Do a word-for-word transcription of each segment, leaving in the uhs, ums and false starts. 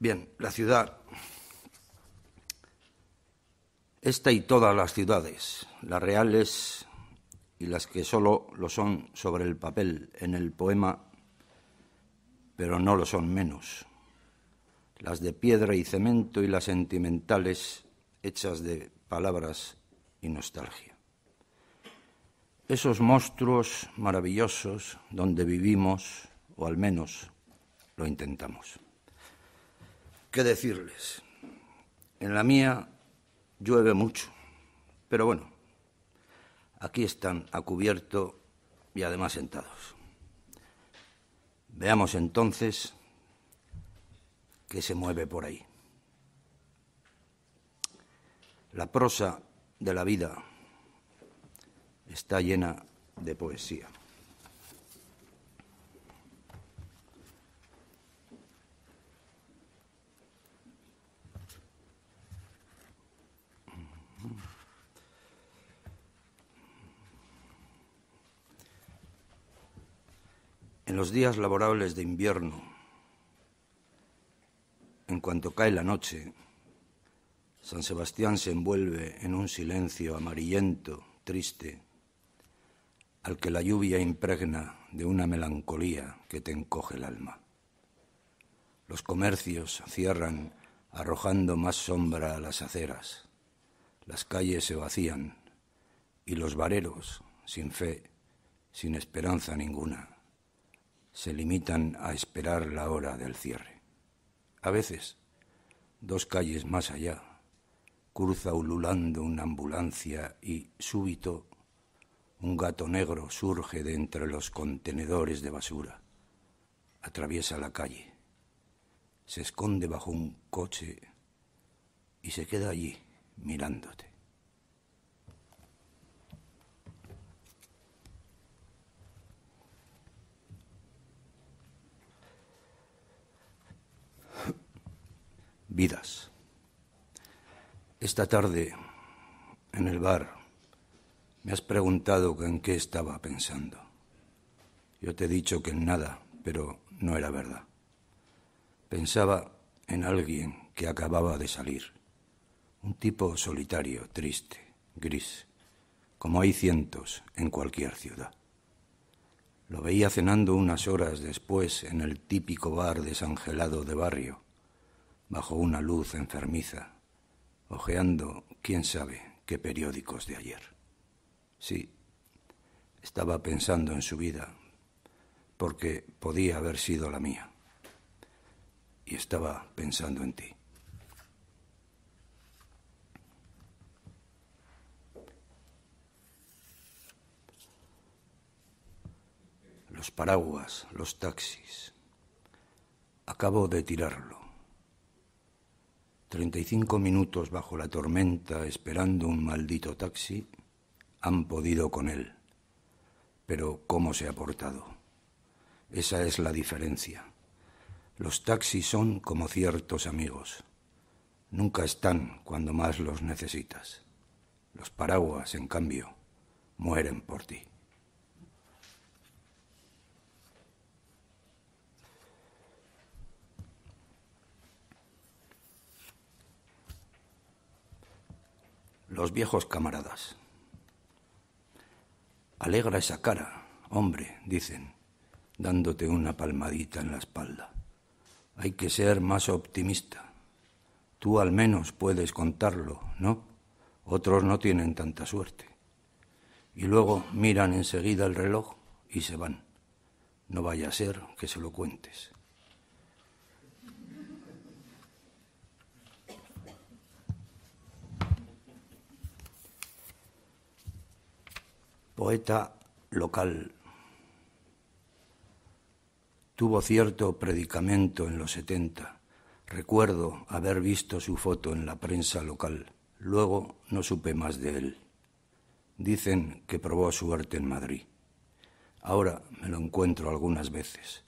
Bien, la ciudad, esta y todas las ciudades, las reales y las que solo lo son sobre el papel en el poema, pero no lo son menos, las de piedra y cemento y las sentimentales hechas de palabras y nostalgia. Esos monstruos maravillosos donde vivimos, o al menos lo intentamos. ¿Qué decirles? En la mía llueve mucho, pero bueno, aquí están a cubierto y además sentados. Veamos entonces qué se mueve por ahí. La prosa de la vida está llena de poesía. En los días laborables de invierno, en cuanto cae la noche, San Sebastián se envuelve en un silencio amarillento, triste, al que la lluvia impregna de una melancolía que te encoge el alma. Los comercios cierran arrojando más sombra a las aceras, las calles se vacían y los bareros, sin fe, sin esperanza ninguna, se limitan a esperar la hora del cierre. A veces, dos calles más allá, cruza ululando una ambulancia y, súbito, un gato negro surge de entre los contenedores de basura. Atraviesa la calle, se esconde bajo un coche y se queda allí mirándote. Vidas. Esta tarde, en el bar, me has preguntado en qué estaba pensando. Yo te he dicho que en nada, pero no era verdad. Pensaba en alguien que acababa de salir. Un tipo solitario, triste, gris, como hay cientos en cualquier ciudad. Lo veía cenando unas horas después en el típico bar desangelado de barrio, bajo una luz enfermiza, ojeando quién sabe qué periódicos de ayer. Sí, estaba pensando en su vida, porque podía haber sido la mía. Y estaba pensando en ti. Los paraguas, los taxis. Acabo de tirarlo. treinta y cinco minutos bajo la tormenta esperando un maldito taxi, han podido con él. Pero ¿cómo se ha portado? Esa es la diferencia. Los taxis son como ciertos amigos. Nunca están cuando más los necesitas. Los paraguas, en cambio, mueren por ti. Los viejos camaradas. Alegra esa cara, hombre, dicen, dándote una palmadita en la espalda. Hay que ser más optimista. Tú al menos puedes contarlo, ¿no? Otros no tienen tanta suerte. Y luego miran enseguida el reloj y se van. No vaya a ser que se lo cuentes. Poeta local. Tuvo cierto predicamento en los setenta. Recuerdo haber visto su foto en la prensa local. Luego no supe más de él. Dicen que probó suerte en Madrid. Ahora me lo encuentro algunas veces.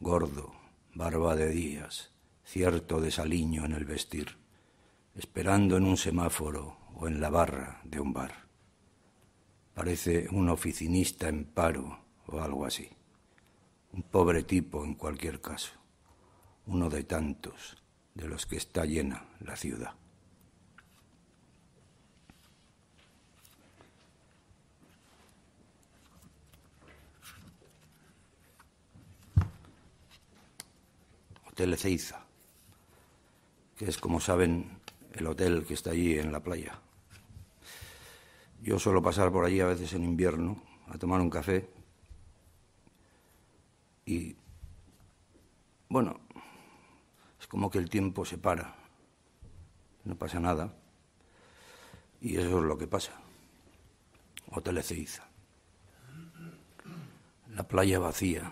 Gordo, barba de días, cierto desaliño en el vestir, esperando en un semáforo o en la barra de un bar. Parece un oficinista en paro o algo así. Un pobre tipo en cualquier caso. Uno de tantos de los que está llena la ciudad. Hotel Ezeiza, que es, como saben, el hotel que está allí en la playa. Yo suelo pasar por allí a veces en invierno a tomar un café y, bueno, es como que el tiempo se para, no pasa nada, y eso es lo que pasa. Hotel Ezeiza. La playa vacía,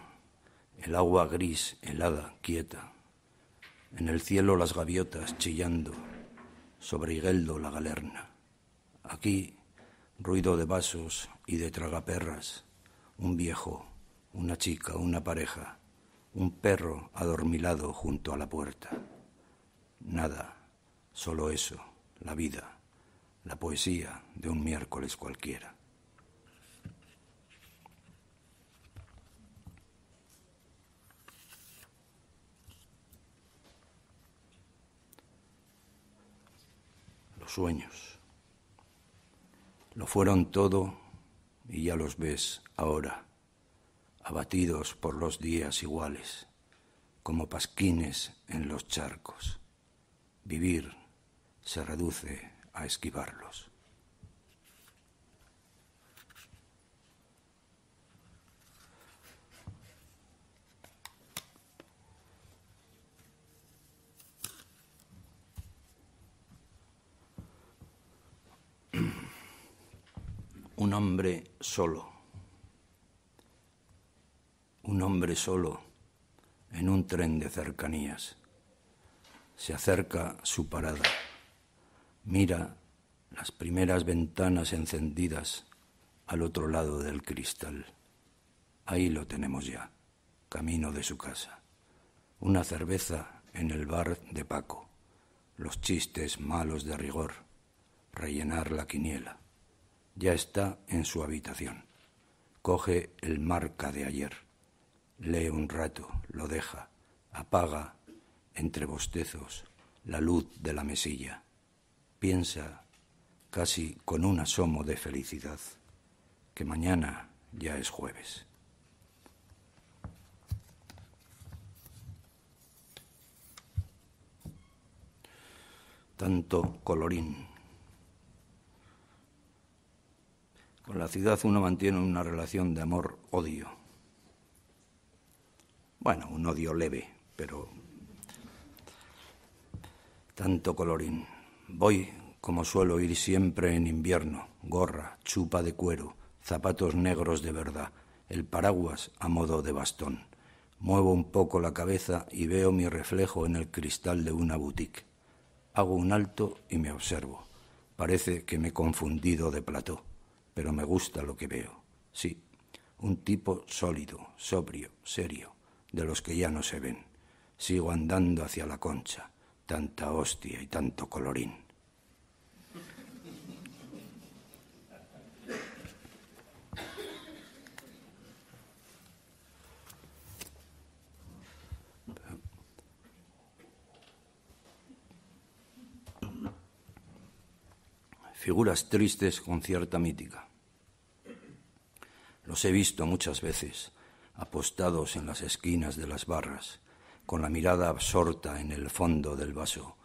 el agua gris, helada, quieta. En el cielo las gaviotas chillando, sobre Higueldo la galerna. Aquí, ruido de vasos y de tragaperras. Un viejo, una chica, una pareja, un perro adormilado junto a la puerta. Nada, solo eso, la vida, la poesía de un miércoles cualquiera. Los sueños. Lo fueron todo y ya los ves ahora, abatidos por los días iguales, como pasquines en los charcos. Vivir se reduce a esquivarlos. Un hombre solo. Un hombre solo en un tren de cercanías. Se acerca su parada. Mira las primeras ventanas encendidas al otro lado del cristal. Ahí lo tenemos ya, camino de su casa. Una cerveza en el bar de Paco. Los chistes malos de rigor. Rellenar la quiniela. Ya está en su habitación. Coge el Marca de ayer. Lee un rato, lo deja. Apaga, entre bostezos, la luz de la mesilla. Piensa, casi con un asomo de felicidad, que mañana ya es jueves. Tanto colorín. Con la ciudad uno mantiene una relación de amor-odio. Bueno, un odio leve, pero tanto colorín. Voy, como suelo ir siempre en invierno, gorra, chupa de cuero, zapatos negros de verdad, el paraguas a modo de bastón. Muevo un poco la cabeza y veo mi reflejo en el cristal de una boutique. Hago un alto y me observo. Parece que me he confundido de plató. Pero me gusta lo que veo. Sí, un tipo sólido, sobrio, serio, de los que ya no se ven. Sigo andando hacia la Concha, tanta hostia y tanto colorín. Figuras tristes con cierta mítica. Los he visto muchas veces, apostados en las esquinas de las barras, con la mirada absorta en el fondo del vaso,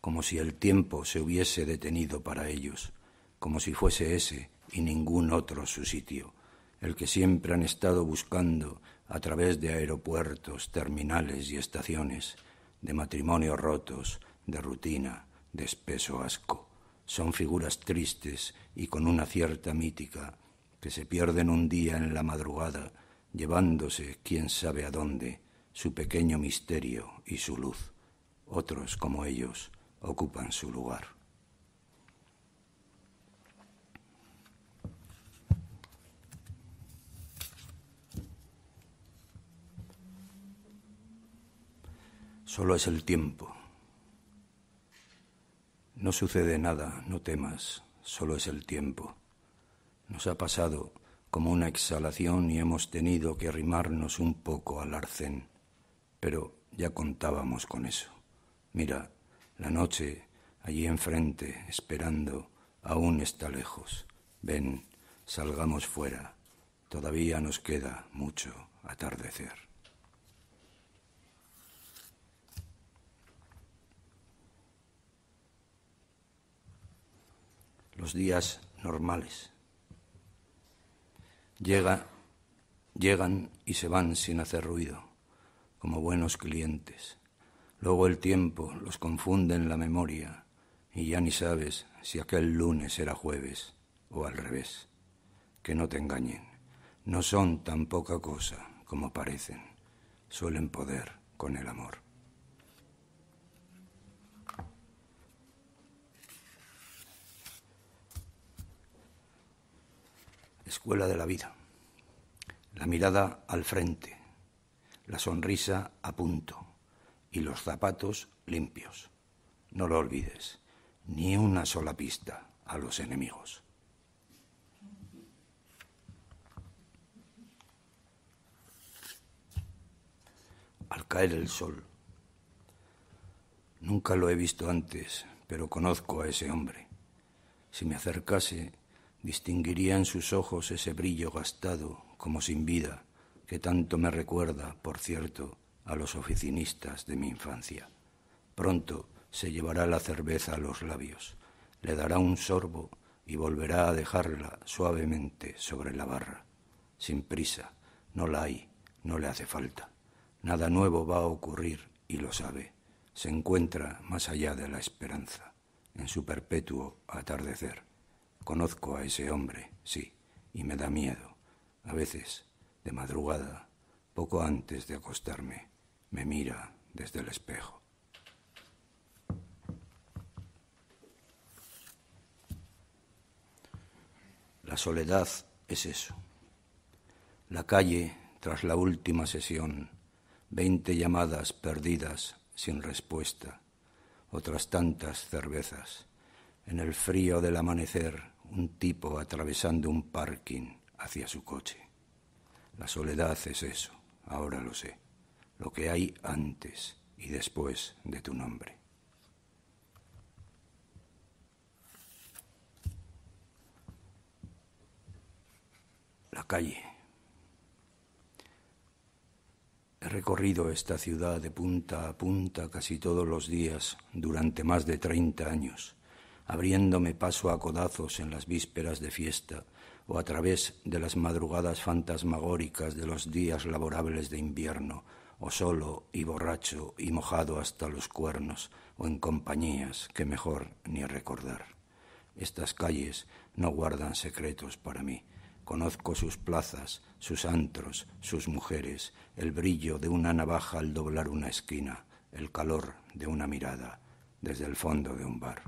como si el tiempo se hubiese detenido para ellos, como si fuese ese y ningún otro su sitio, el que siempre han estado buscando a través de aeropuertos, terminales y estaciones, de matrimonios rotos, de rutina, de espeso asco. Son figuras tristes y con una cierta mítica, que se pierden un día en la madrugada, llevándose quién sabe a dónde su pequeño misterio y su luz. Otros, como ellos, ocupan su lugar. Solo es el tiempo. No sucede nada, no temas, solo es el tiempo. Nos ha pasado como una exhalación y hemos tenido que arrimarnos un poco al arcén, pero ya contábamos con eso. Mira, la noche, allí enfrente, esperando, aún está lejos. Ven, salgamos fuera. Todavía nos queda mucho atardecer. Los días normales. Llega, llegan y se van sin hacer ruido, como buenos clientes. Luego el tiempo los confunde en la memoria y ya ni sabes si aquel lunes era jueves o al revés. Que no te engañen, no son tan poca cosa como parecen. Suelen poder con el amor. Escuela de la vida. La mirada al frente, la sonrisa a punto y los zapatos limpios. No lo olvides, ni una sola pista a los enemigos. Al caer el sol. Nunca lo he visto antes, pero conozco a ese hombre. Si me acercase, distinguiría en sus ojos ese brillo gastado, como sin vida, que tanto me recuerda, por cierto, a los oficinistas de mi infancia. Pronto se llevará la cerveza a los labios, le dará un sorbo y volverá a dejarla suavemente sobre la barra. Sin prisa, no la hay, no le hace falta. Nada nuevo va a ocurrir y lo sabe. Se encuentra más allá de la esperanza, en su perpetuo atardecer. Conozco a ese hombre, sí, y me da miedo. A veces, de madrugada, poco antes de acostarme, me mira desde el espejo. La soledad es eso. La calle, tras la última sesión, veinte llamadas perdidas sin respuesta, otras tantas cervezas. En el frío del amanecer, un tipo atravesando un parking hacia su coche. La soledad es eso, ahora lo sé, lo que hay antes y después de tu nombre. La calle. He recorrido esta ciudad de punta a punta casi todos los días durante más de treinta años, abriéndome paso a codazos en las vísperas de fiesta o a través de las madrugadas fantasmagóricas de los días laborables de invierno, o solo y borracho y mojado hasta los cuernos, o en compañías que mejor ni recordar. Estas calles no guardan secretos para mí. Conozco sus plazas, sus antros, sus mujeres, el brillo de una navaja al doblar una esquina, el calor de una mirada desde el fondo de un bar.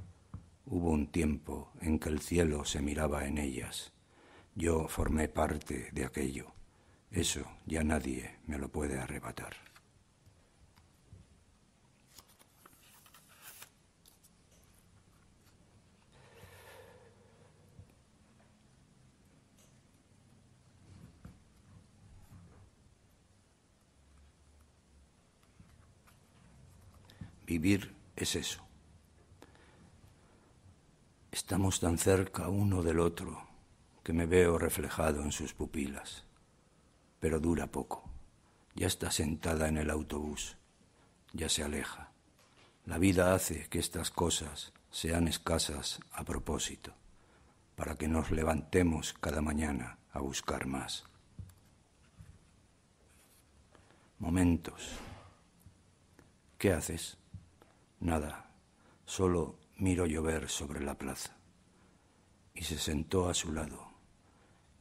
Hubo un tiempo en que el cielo se miraba en ellas. Yo formé parte de aquello. Eso ya nadie me lo puede arrebatar. Vivir es eso. Estamos tan cerca uno del otro que me veo reflejado en sus pupilas. Pero dura poco. Ya está sentada en el autobús. Ya se aleja. La vida hace que estas cosas sean escasas a propósito, para que nos levantemos cada mañana a buscar más. Momentos. ¿Qué haces? Nada. Solo miró llover sobre la plaza, y se sentó a su lado,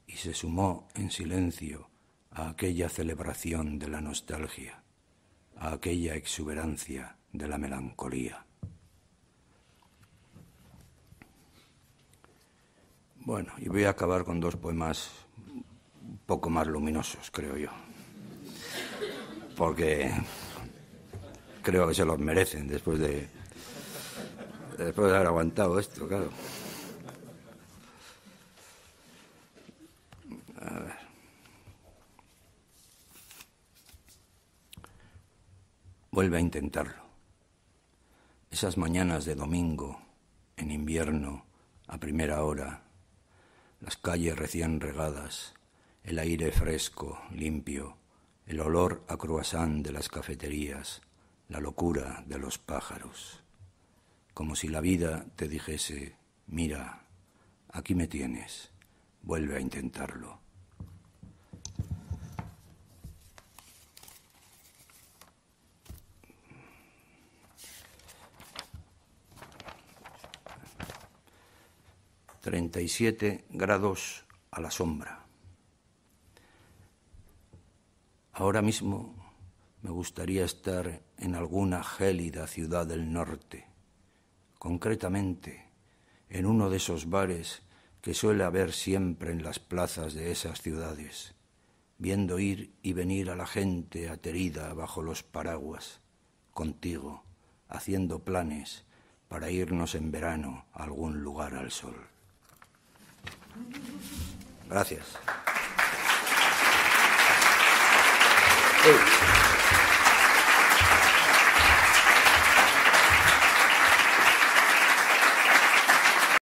y se sumó en silencio a aquella celebración de la nostalgia, a aquella exuberancia de la melancolía. Bueno, y voy a acabar con dos poemas un poco más luminosos, creo yo, porque creo que se los merecen después de... Después de haber aguantado esto, claro. A ver. Vuelve a intentarlo. Esas mañanas de domingo, en invierno, a primera hora, las calles recién regadas, el aire fresco, limpio, el olor a croissant de las cafeterías, la locura de los pájaros. Como si la vida te dijese, mira, aquí me tienes, vuelve a intentarlo. treinta y siete grados a la sombra. Ahora mismo me gustaría estar en alguna gélida ciudad del norte, concretamente en uno de esos bares que suele haber siempre en las plazas de esas ciudades, viendo ir y venir a la gente aterida bajo los paraguas, contigo, haciendo planes para irnos en verano a algún lugar al sol. Gracias. Hey.